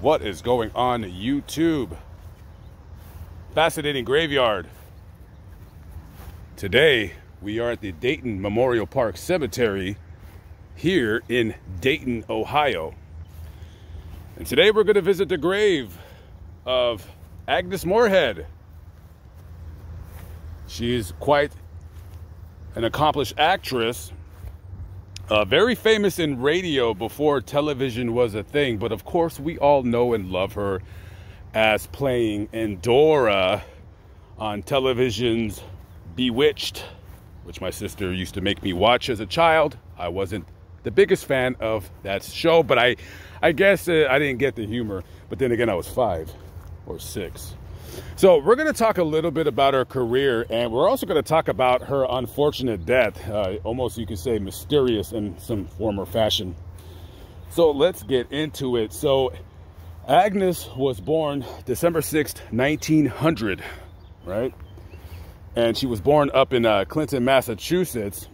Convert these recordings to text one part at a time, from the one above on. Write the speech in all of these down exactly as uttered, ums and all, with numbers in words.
What is going on YouTube? Fascinating Graveyard. Today we are at the Dayton Memorial Park Cemetery here in Dayton, Ohio. And today we're going to visit the grave of Agnes Moorehead. She is quite an accomplished actress, uh, very famous in radio before television was a thing, but of course we all know and love her as playing Endora on television's Bewitched, which my sister used to make me watch as a child. I wasn't the biggest fan of that show, but I, I guess uh, I didn't get the humor. But then again, I was five or six. So we're going to talk a little bit about her career, and we're also going to talk about her unfortunate death, uh, almost you could say mysterious in some form or fashion. So let's get into it. So Agnes was born December sixth, nineteen hundred, right? And she was born up in uh, Clinton, Massachusetts.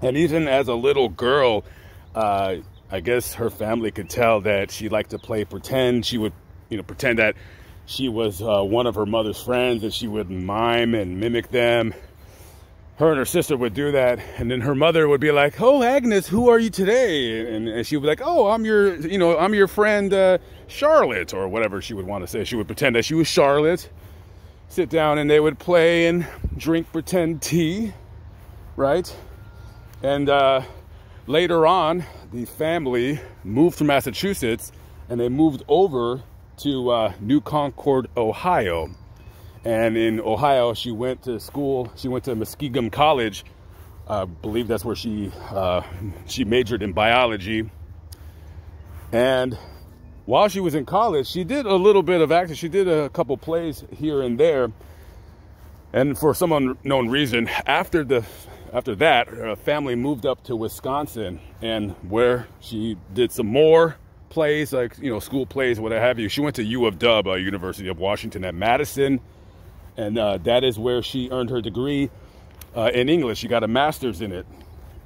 And even as a little girl, uh, I guess her family could tell that she liked to play pretend. She would, you know, pretend that she was uh, one of her mother's friends, and she would mime and mimic them. Her and her sister would do that, and then her mother would be like, "Oh, Agnes, who are you today?" And, and she would be like, "Oh, I'm your, you know, I'm your friend uh, Charlotte," or whatever she would want to say. She would pretend that she was Charlotte. Sit down, and they would play and drink pretend tea, right? And uh, later on, the family moved from Massachusetts, and they moved over to uh, New Concord, Ohio. And in Ohio, she went to school. She went to Muskegum College. I uh, believe that's where she uh, she majored in biology. And while she was in college, she did a little bit of acting. She did a couple plays here and there. And for some unknown reason, after the after that, her family moved up to Wisconsin, and where she did some more plays, like, you know, school plays, what have you. She went to U of Dub, uh, University of Washington at Madison, and uh, that is where she earned her degree uh, in English. She got a master's in it,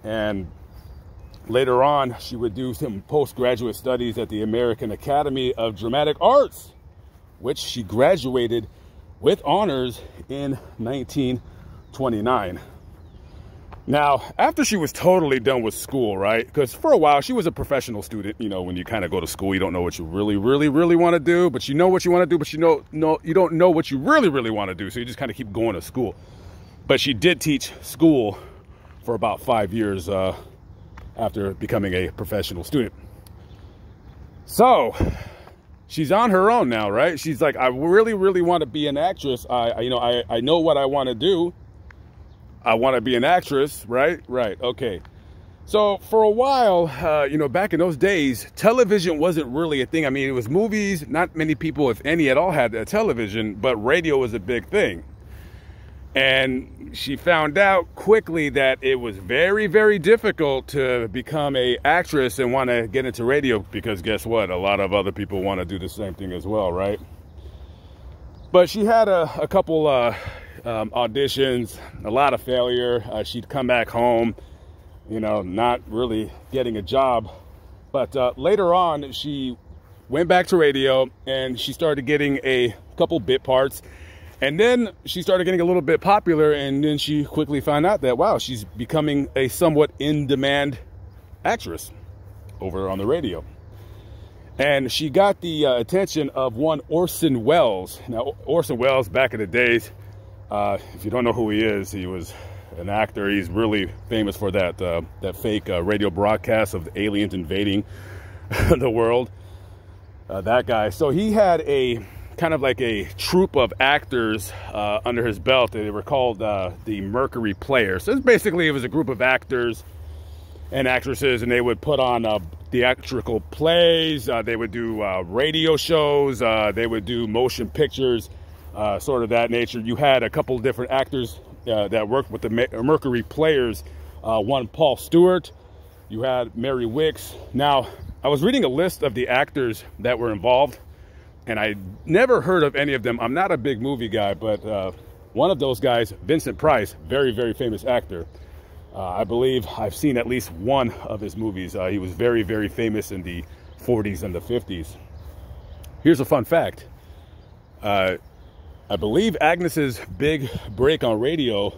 and later on, she would do some postgraduate studies at the American Academy of Dramatic Arts, which she graduated with honors in nineteen twenty-nine. Now, after she was totally done with school, right? Because for a while, she was a professional student. You know, when you kind of go to school, you don't know what you really, really, really want to do. But you know what you want to do, but you know, no, you don't know what you really, really want to do. So you just kind of keep going to school. But she did teach school for about five years uh, after becoming a professional student. So she's on her own now, right? She's like, I really, really want to be an actress. I, I you know, I, I know what I want to do. I want to be an actress, right? Right. Okay. So for a while, uh, you know, back in those days, television wasn't really a thing. I mean, it was movies. Not many people, if any at all, had a television, but radio was a big thing. And she found out quickly that it was very, very difficult to become an actress and want to get into radio, because guess what? A lot of other people want to do the same thing as well, right? But she had a, a couple uh, um, auditions, a lot of failure. Uh, she'd come back home, you know, not really getting a job. But uh, later on, she went back to radio, and she started getting a couple bit parts. And then she started getting a little bit popular, and then she quickly found out that, wow, she's becoming a somewhat in-demand actress over on the radio. And she got the uh, attention of one Orson Welles. Now, Orson Welles, back in the days, uh, if you don't know who he is, he was an actor. He's really famous for that uh, that fake uh, radio broadcast of the aliens invading the world. Uh, that guy. So he had a kind of like a troupe of actors uh, under his belt. They were called uh, the Mercury Players. So basically, it was a group of actors and actresses, and they would put on a uh, theatrical plays, uh, they would do uh, radio shows, uh, they would do motion pictures, uh, sort of that nature. You had a couple of different actors uh, that worked with the Mercury Players, uh, one Paul Stewart, you had Mary Wicks. Now, I was reading a list of the actors that were involved, and I never heard of any of them. I'm not a big movie guy, but uh, one of those guys, Vincent Price, very, very famous actor. Uh, I believe I've seen at least one of his movies. Uh, he was very, very famous in the forties and the fifties. Here's a fun fact. Uh, I believe Agnes's big break on radio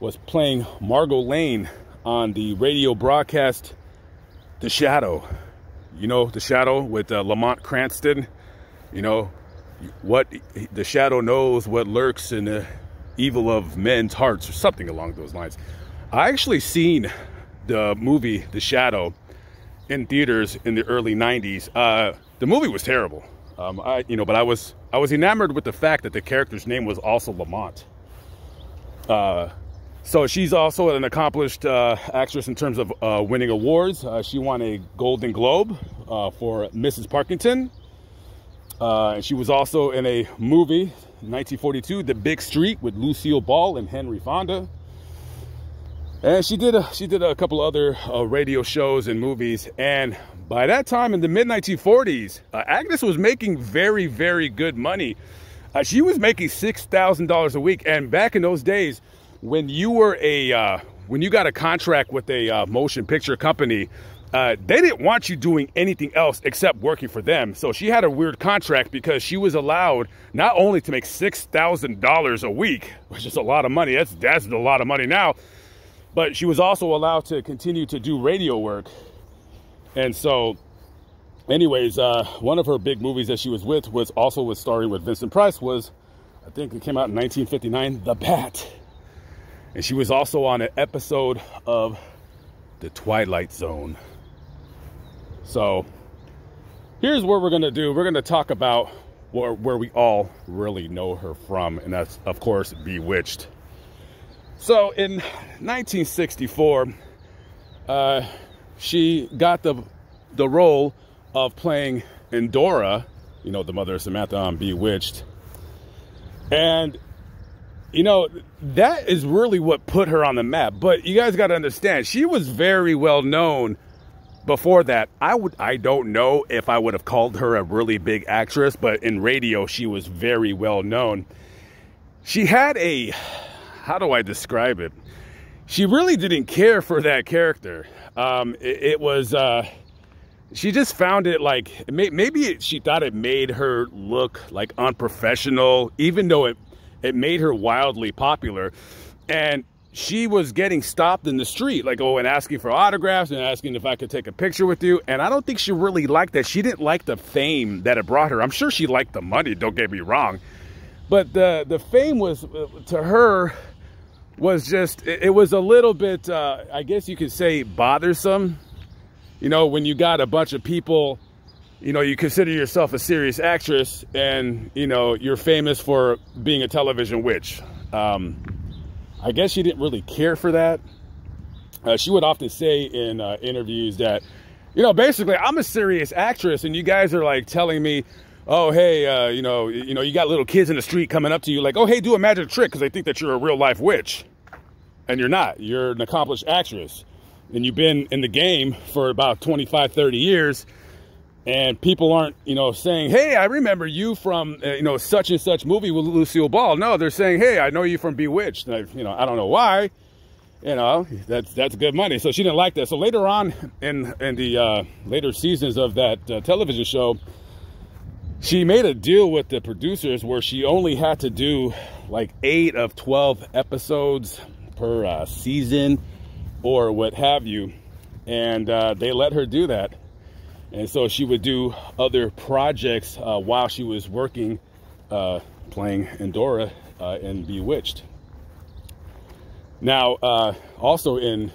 was playing Margot Lane on the radio broadcast The Shadow. You know, The Shadow with uh, Lamont Cranston. You know, what the shadow knows what lurks in the evil of men's hearts, or something along those lines. I actually seen the movie The Shadow in theaters in the early nineties. Uh, the movie was terrible. Um, I, you know, but I was I was enamored with the fact that the character's name was also Lamont. Uh, so she's also an accomplished uh, actress in terms of uh, winning awards. Uh, she won a Golden Globe uh, for Missus Parkington. Uh, and she was also in a movie, nineteen forty-two, The Big Street, with Lucille Ball and Henry Fonda. And she did a, she did a couple other uh, radio shows and movies. And by that time, in the mid nineteen forties, uh, Agnes was making very, very good money. Uh, she was making six thousand dollars a week. And back in those days, when you were a uh, when you got a contract with a uh, motion picture company, Uh, they didn't want you doing anything else except working for them. So she had a weird contract because she was allowed not only to make six thousand dollars a week, which is a lot of money, that's, that's a lot of money now, but she was also allowed to continue to do radio work. And so anyways, uh, one of her big movies that she was with was also with starring with Vincent Price was, I think it came out in nineteen fifty-nine, The Bat. And she was also on an episode of The Twilight Zone. So here's what we're going to do. We're going to talk about where, where we all really know her from. And that's, of course, Bewitched. So in nineteen sixty-four, uh, she got the, the role of playing Endora, you know, the mother of Samantha on Bewitched. And, you know, that is really what put her on the map. But you guys got to understand, she was very well known. Before that, I would I don't know if I would have called her a really big actress, but in radio, she was very well known. She had a, how do I describe it? She really didn't care for that character. Um, it, it was, uh, she just found it like, it may, maybe it, she thought it made her look like unprofessional, even though it, it made her wildly popular. And she was getting stopped in the street, like, oh, and asking for autographs and asking if I could take a picture with you. And I don't think she really liked that. She didn't like the fame that it brought her. I'm sure she liked the money, don't get me wrong. But the, the fame was, to her, was just, it, it was a little bit, uh, I guess you could say, bothersome. You know, when you got a bunch of people, you know, you consider yourself a serious actress and, you know, you're famous for being a television witch. Um... I guess she didn't really care for that. Uh, she would often say in uh, interviews that, you know, basically, I'm a serious actress, and you guys are like telling me, oh, hey, uh, you know, you know, you got little kids in the street coming up to you like, oh, hey, do a magic trick, because they think that you're a real life witch, and you're not. You're an accomplished actress, and you've been in the game for about twenty-five, thirty years, and people aren't, you know, saying, hey, I remember you from, uh, you know, such and such movie with Lucille Ball. No, they're saying, hey, I know you from Bewitched. And I, you know, I don't know why. You know, that's that's good money. So she didn't like that. So later on in, in the uh, later seasons of that uh, television show, she made a deal with the producers where she only had to do like eight of twelve episodes per uh, season or what have you. And uh, they let her do that. And so she would do other projects uh, while she was working, uh, playing Endora uh, in Bewitched. Now, uh, also in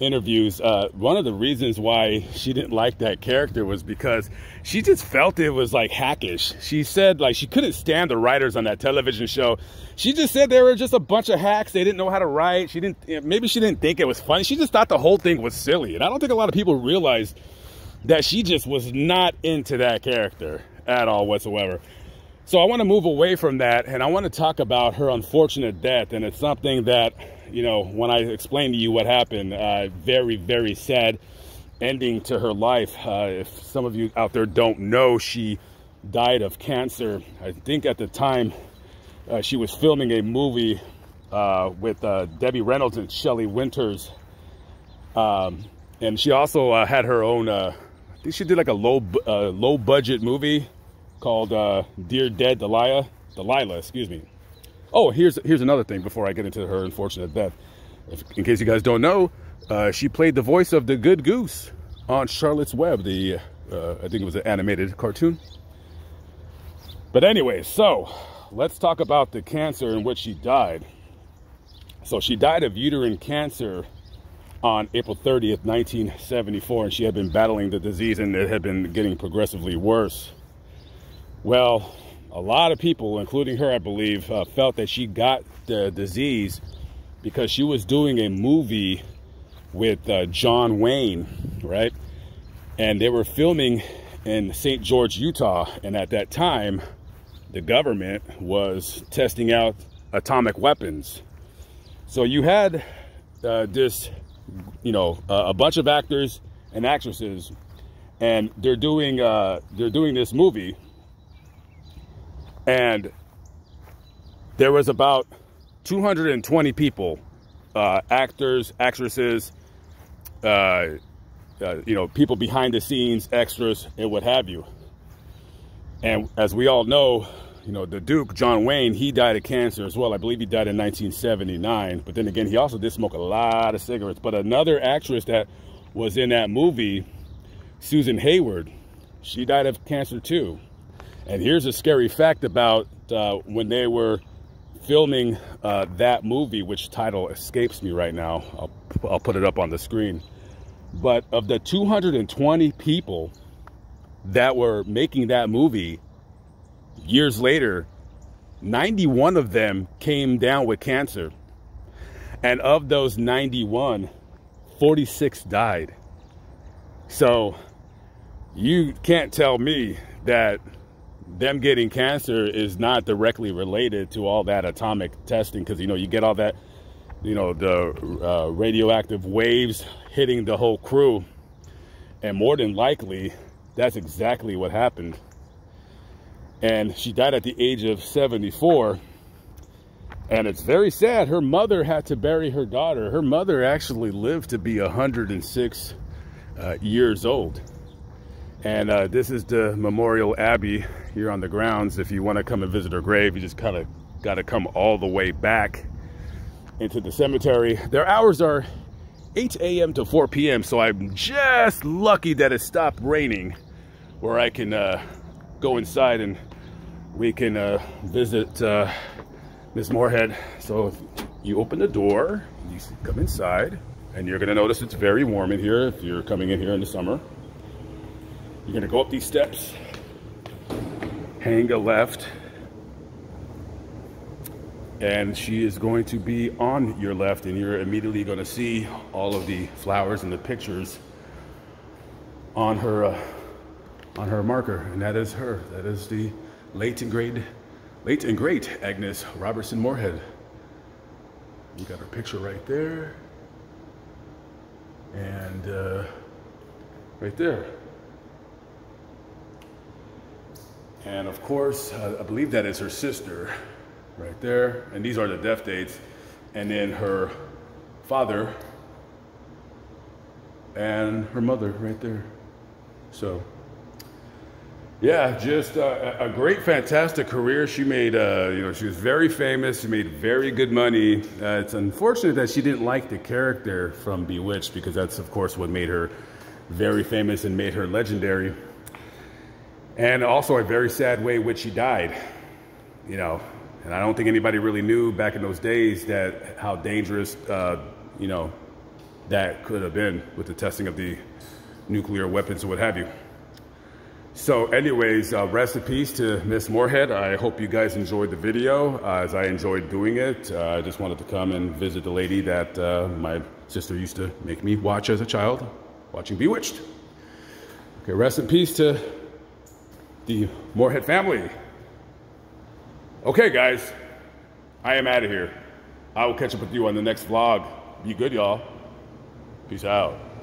interviews, uh, one of the reasons why she didn't like that character was because she just felt it was like hackish. She said like she couldn't stand the writers on that television show. She just said they were just a bunch of hacks. They didn't know how to write. She didn't. Maybe she didn't think it was funny. She just thought the whole thing was silly. And I don't think a lot of people realized that she just was not into that character at all whatsoever. So I want to move away from that, and I want to talk about her unfortunate death. And it's something that, you know, when I explained to you what happened, uh, very, very sad ending to her life. Uh, if some of you out there don't know, she died of cancer. I think at the time uh, she was filming a movie uh, with uh, Debbie Reynolds and Shelley Winters. Um, and she also uh, had her own... Uh, she did like a low uh, low budget movie called uh, Dear Dead Delilah. Delilah, excuse me. Oh, here's here's another thing before I get into her unfortunate death. If, in case you guys don't know, uh, she played the voice of the Good Goose on Charlotte's Web, the uh, I think it was an animated cartoon. But anyway, so let's talk about the cancer in which she died. So she died of uterine cancer on April thirtieth, nineteen seventy-four, and she had been battling the disease, and it had been getting progressively worse. Well, a lot of people, including her, I believe, uh, felt that she got the disease because she was doing a movie with uh, John Wayne, right? And they were filming in Saint George, Utah. And at that time, the government was testing out atomic weapons. So you had uh, this, you know, uh, a bunch of actors and actresses, and they're doing uh, they're doing this movie. And there was about two hundred twenty people, uh, actors, actresses, uh, uh, you know, people behind the scenes, extras, and what have you. And as we all know, you know, the Duke, John Wayne, he died of cancer as well. I believe he died in nineteen seventy-nine. But then again, he also did smoke a lot of cigarettes. But another actress that was in that movie, Susan Hayward, she died of cancer too. And here's a scary fact about uh, when they were filming uh, that movie, which title escapes me right now. I'll, I'll put it up on the screen. But of the two hundred twenty people that were making that movie, years later, ninety-one of them came down with cancer. And of those ninety-one, forty-six died. So you can't tell me that them getting cancer is not directly related to all that atomic testing, because, you know, you get all that, you know, the uh, radioactive waves hitting the whole crew. And more than likely, that's exactly what happened. And she died at the age of seventy-four. And it's very sad. Her mother had to bury her daughter. Her mother actually lived to be one hundred six uh, years old. And uh, this is the Memorial Abbey here on the grounds. If you want to come and visit her grave, you just kind of got to come all the way back into the cemetery. Their hours are eight A M to four P M So I'm just lucky that it stopped raining where I can uh, go inside and we can uh, visit uh, Miss Moorehead. So if you open the door, you come inside, and you're going to notice it's very warm in here if you're coming in here in the summer. You're gonna go up these steps, hang a left, and she is going to be on your left, and you're immediately gonna see all of the flowers and the pictures on her uh, on her marker, and that is her. That is the late and great, late and great Agnes Robertson Moorehead. You got her picture right there, and uh, right there. And of course, uh, I believe that is her sister right there. And these are the death dates. And then her father and her mother right there. So yeah, just uh, a great, fantastic career. She made, uh, you know, she was very famous. She made very good money. Uh, it's unfortunate that she didn't like the character from Bewitched, because that's, of course, what made her very famous and made her legendary. And also a very sad way in which she died, you know. And I don't think anybody really knew back in those days that how dangerous, uh, you know, that could have been with the testing of the nuclear weapons or what have you. So anyways, uh, rest in peace to Miss Moorehead. I hope you guys enjoyed the video uh, as I enjoyed doing it. Uh, I just wanted to come and visit the lady that uh, my sister used to make me watch as a child, watching Bewitched. Okay, rest in peace to the Moorehead family. Okay, guys, I am out of here. I will catch up with you on the next vlog. Be good, y'all. Peace out.